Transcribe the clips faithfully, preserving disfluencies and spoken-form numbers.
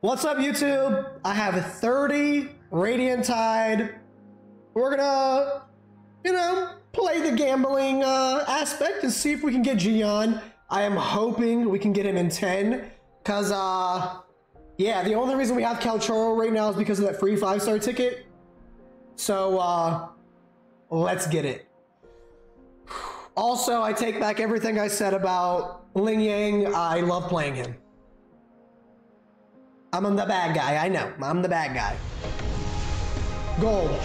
What's up, YouTube? I have thirty Radiantide. We're gonna, you know, play the gambling uh, aspect and see if we can get Jiyan. I am hoping we can get him in ten, cause uh, yeah, the only reason we have Calcharo right now is because of that free five-star ticket. So uh, let's get it. Also, I take back everything I said about Lingyang. I love playing him. I'm the bad guy, I know. I'm the bad guy. Gold.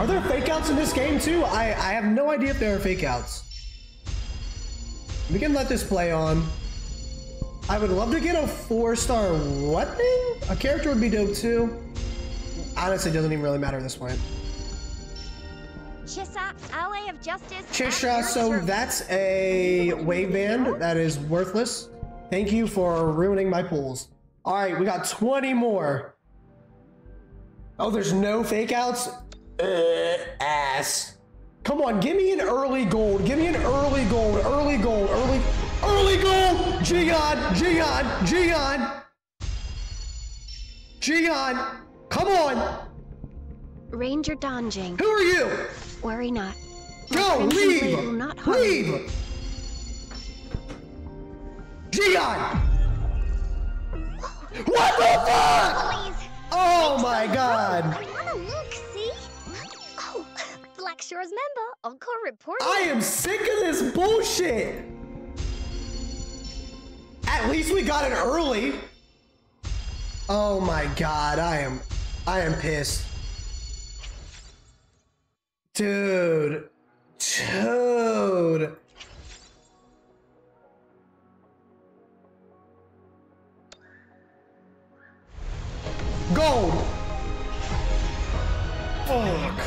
Are there fake outs in this game too? I, I have no idea if there are fake outs. We can let this play on. I would love to get a four-star weapon? A character would be dope too. Honestly, it doesn't even really matter at this point. Chixia, Alley of Justice. Chixia, so that's a Waveband that is worthless. Thank you for ruining my pools. All right, we got twenty more. Oh, there's no fake outs? Uh, ass. Come on, give me an early gold. Give me an early gold, early gold, early, early gold. Jiyan, Jiyan, Jiyan. Jiyan, come on. Ranger Donjing. Who are you? Worry not. Go, leave, not leave. Jiyan! What the fuck? Please. Oh my god. I wanna look, see? Oh, Black Shore's member, Encore reported. I am sick of this bullshit. At least we got it early. Oh my god, I am I am pissed. Dude. Dude. Gold! Fuck.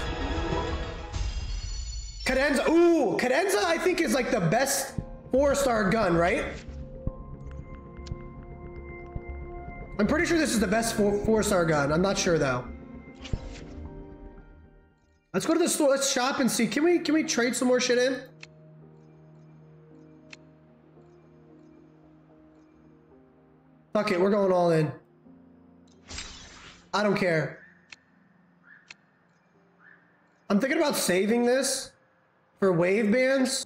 Cadenza, ooh! Cadenza, I think, is like the best four-star gun, right? I'm pretty sure this is the best four-star gun. I'm not sure, though. Let's go to the store. Let's shop and see. Can we, can we trade some more shit in? Fuck it, we're going all in. I don't care. I'm thinking about saving this for wave bands.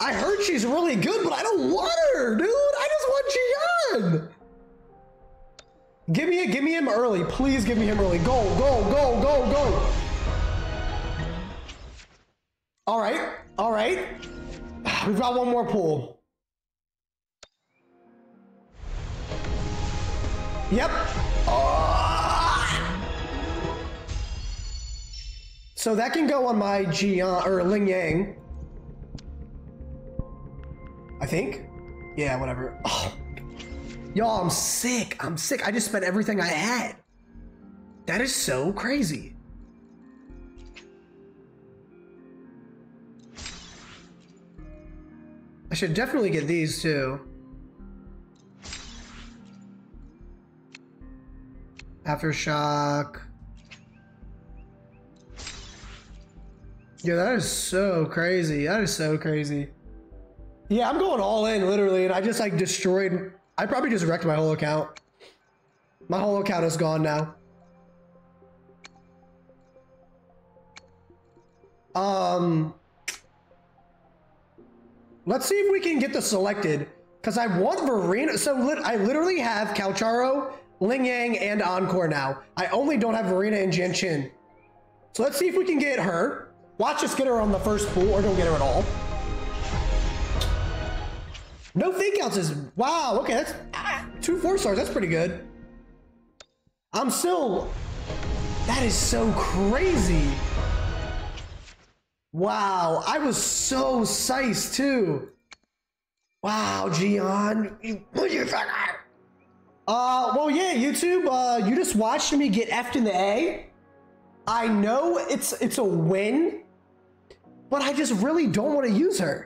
I heard she's really good, but I don't want her, dude. I just want Jiyan. Give me, give me him early, please. Give me him early. Go, go, go, go, go. All right, all right. We've got one more pool. Yep. Oh. So that can go on my Jiyan or Lingyang. I think. Yeah, whatever. Oh. Y'all, I'm sick. I'm sick. I just spent everything I had. That is so crazy. I should definitely get these too. Aftershock. Yeah, that is so crazy. That is so crazy. Yeah, I'm going all in, literally, and I just like destroyed. I probably just wrecked my whole account. My whole account is gone now. Um, let's see if we can get the selected, because I want Verina. So lit I literally have Calcharo, Lingyang, and Encore now. I only don't have Verina and Jiyan Chin. So let's see if we can get her. Watch us get her on the first pool, or don't get her at all. No fake outs is, wow, okay, that's ah, two four stars, that's pretty good. I'm still, that is so crazy. Wow, I was so psyched too. Wow, Jiyan, you put your fucking Uh, well, yeah, YouTube, uh, you just watched me get F'd in the A. I know it's it's a win, but I just really don't want to use her.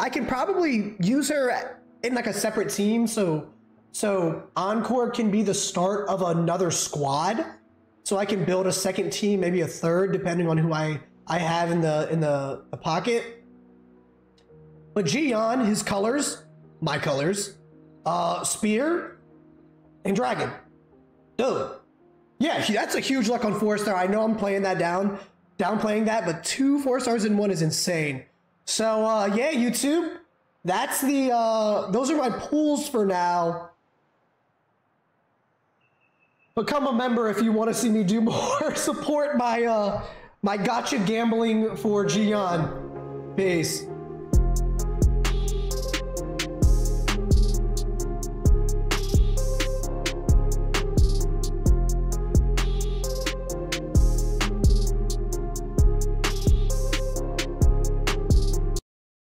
I can probably use her in like a separate team, so so Encore can be the start of another squad, so I can build a second team, maybe a third, depending on who I I have in the in the, the pocket. But Jiyan, his colors, my colors, uh, spear. and Dragon. Dude. Yeah, that's a huge luck on four star. I know I'm playing that down, downplaying that, but two four stars in one is insane. So uh, yeah, YouTube, that's the, uh, those are my pools for now. Become a member if you want to see me do more. Support my, uh, my gotcha gambling for Jiyan. Peace.